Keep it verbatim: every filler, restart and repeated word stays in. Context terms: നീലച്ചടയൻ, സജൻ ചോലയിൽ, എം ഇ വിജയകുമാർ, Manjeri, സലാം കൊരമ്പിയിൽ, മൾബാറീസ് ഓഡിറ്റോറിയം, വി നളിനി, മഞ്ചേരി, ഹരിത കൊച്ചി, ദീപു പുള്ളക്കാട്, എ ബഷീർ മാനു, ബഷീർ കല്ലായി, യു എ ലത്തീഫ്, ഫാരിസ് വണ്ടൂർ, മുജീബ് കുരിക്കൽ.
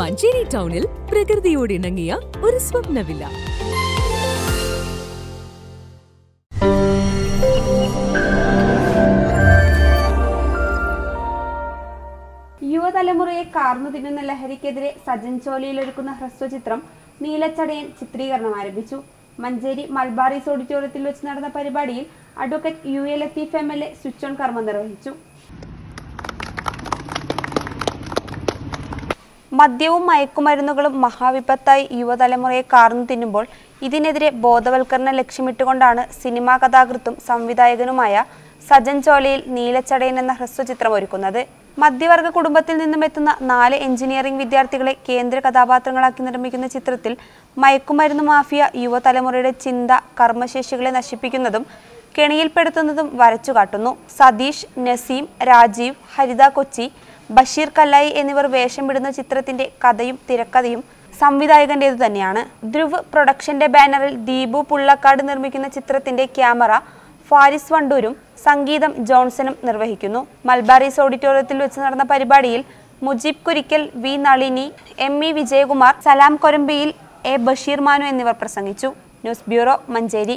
Manjeri Townil, Prakrithiyode inangiya, oru swapna villa. യുവതലമുറയെ കാർന്നു തിന്നുന്ന ലഹരിക്കെതിരെ സജൻ ചോലയിൽ ഒരുക്കുന്ന ഹ്രസ്വചിത്രം നീലച്ചടയൻ ചിത്രീകരണം ആരംഭിച്ചു. മഞ്ചേരി മൾബാറീസ് ഓഡിറ്റോറിയത്തിൽ വെച്ച് നടന്ന പരിപാടിയിൽ advocate യു എ ലത്തീഫ് M L A switch on കർമ്മം നിർവഹിച്ചു. മദ്യവും മയക്കുമരുന്നുകളും മഹാവിപത്തായി യുവതലമുറയെ കാർന്നു തിന്നുമ്പോൾ ഇതിനെതിരെ ബോധവൽക്കരണം ലക്ഷ്യമിട്ടുകൊണ്ടാണ് സിനിമാ കഥാകൃത്തും സംവിധായകനുമായ സജൻ ചോലയിൽ നീലച്ചടയൻ എന്ന ഹ്രസ്വചിത്രം ഒരുക്കുന്നത്. മധ്യവർഗ കുടുംബത്തിൽ നിന്നും എത്തുന്ന നാല് എഞ്ചിനീയറിംഗ് വിദ്യാർത്ഥികളെ കേന്ദ്ര കഥാപാത്രങ്ങളാക്കി നിർമ്മിക്കുന്ന ചിത്രത്തിൽ മയക്കുമരുന്ന് മാഫിയ യുവതലമുറയുടെ ചിന്ത, കർമ്മശേഷികളെ നശിപ്പിക്കുന്നതും കെണിയിൽപ്പെടുത്തുന്നതും വരച്ചുകാട്ടുന്നു. സതീഷ്, നസീം, രാജീവ്, ഹരിത കൊച്ചി, ബഷീർ കല്ലായി എന്നിവർ വേഷം വിടുന്ന ചിത്രത്തിന്റെ കഥയും തിരക്കഥയും സംവിധായകന്റേതു തന്നെയാണ്. ധ്രുവ് പ്രൊഡക്ഷന്റെ ബാനറിൽ ദീപു പുള്ളക്കാട് നിർമ്മിക്കുന്ന ചിത്രത്തിന്റെ ക്യാമറ ഫാരിസ് വണ്ടൂരും സംഗീതം ജോൺസണും നിർവഹിക്കുന്നു. മൾബാറീസ് ഓഡിറ്റോറിയത്തിൽ വെച്ച് നടന്ന പരിപാടിയിൽ മുജീബ് കുരിക്കൽ, വി നളിനി, എം ഇ വിജയകുമാർ, സലാം കൊരമ്പിയിൽ, എ ബഷീർ മാനു എന്നിവർ പ്രസംഗിച്ചു. News bureau, മഞ്ചേരി.